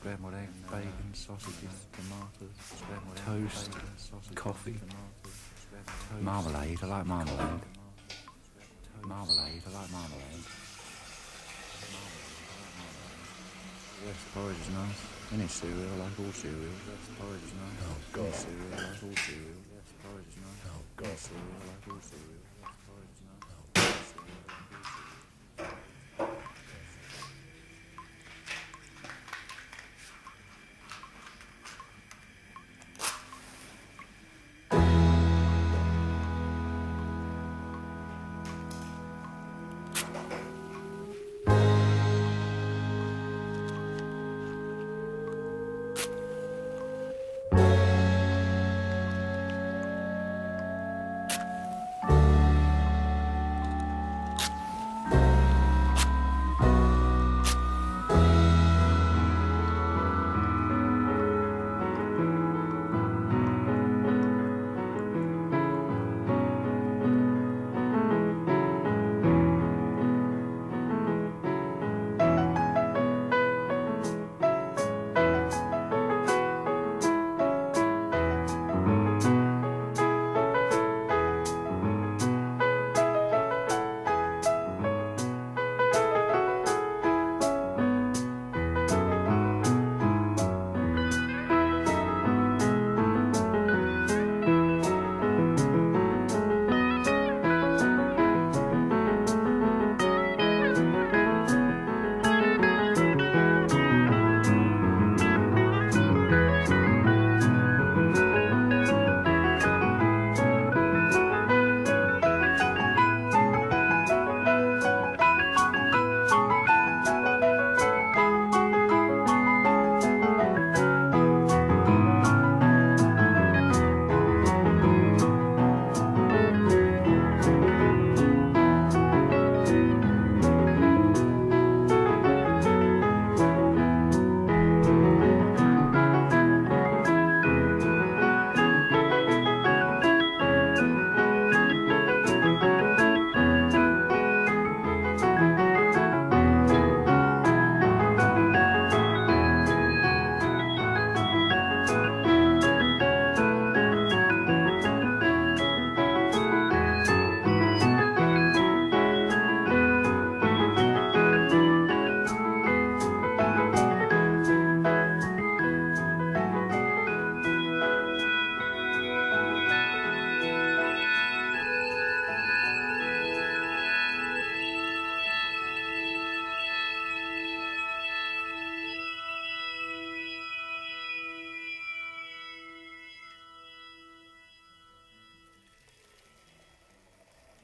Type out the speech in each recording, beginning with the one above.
scrambled egg, bacon, sausages, tomatoes, toast, coffee, marmalade. I like marmalade. Marmalade. I like marmalade. West porridge is nice. Any cereal, I like all cereal. West porridge is nice. Oh God. Any cereal, I like all cereal. West porridge is nice. Oh God. Any cereal, I like all cereal.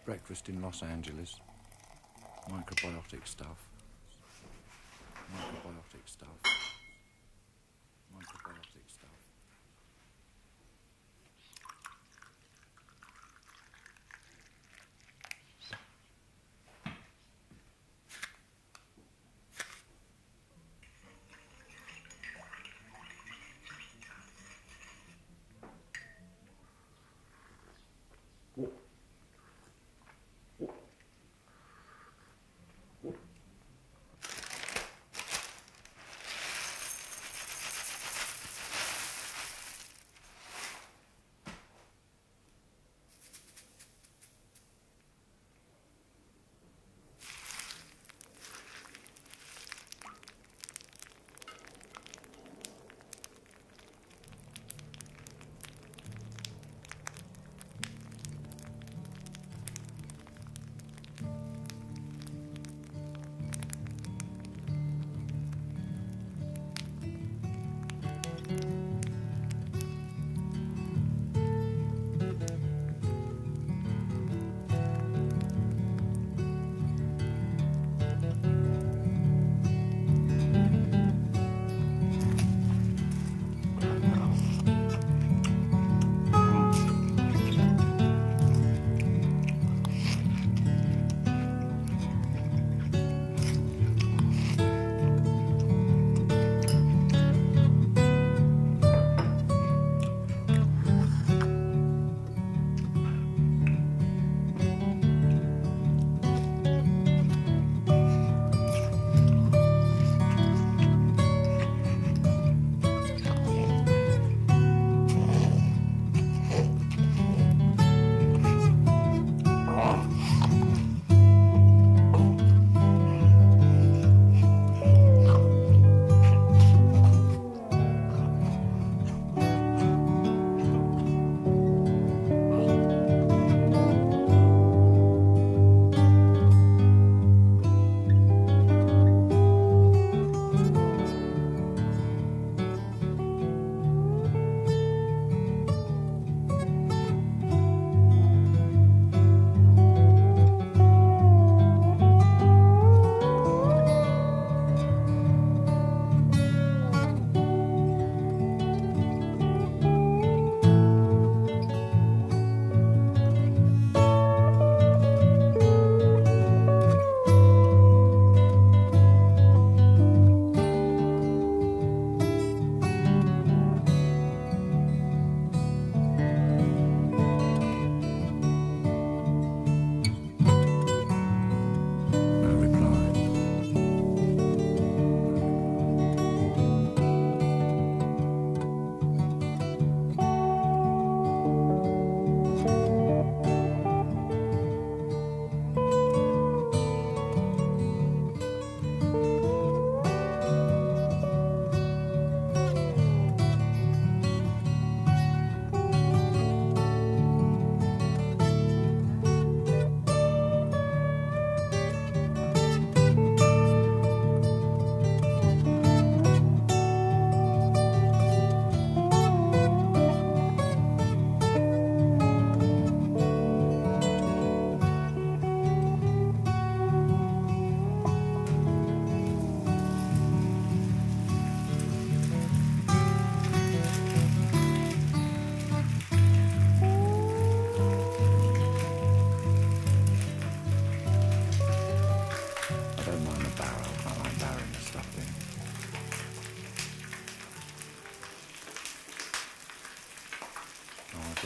Breakfast in Los Angeles. Microbiotic stuff. Microbiotic stuff. Microbiotic stuff.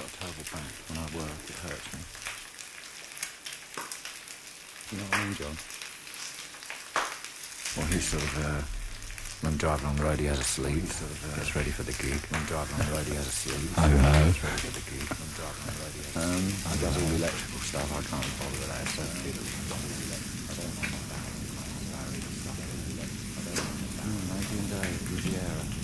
got a terrible back when I work, it hurts me. You know what I mean, John? Well, he's sort of, when I'm driving on the road, he has a sleep. Sort of, gets ready for the gig. When I'm driving on the road, he has a sleep. I know. Gets ready for the gig. When I'm driving on the road, he has a sleep. I does all the electrical stuff, I can't follow that, so people can follow the electrical stuff. I don't want my back. I don't want my back.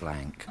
Blank.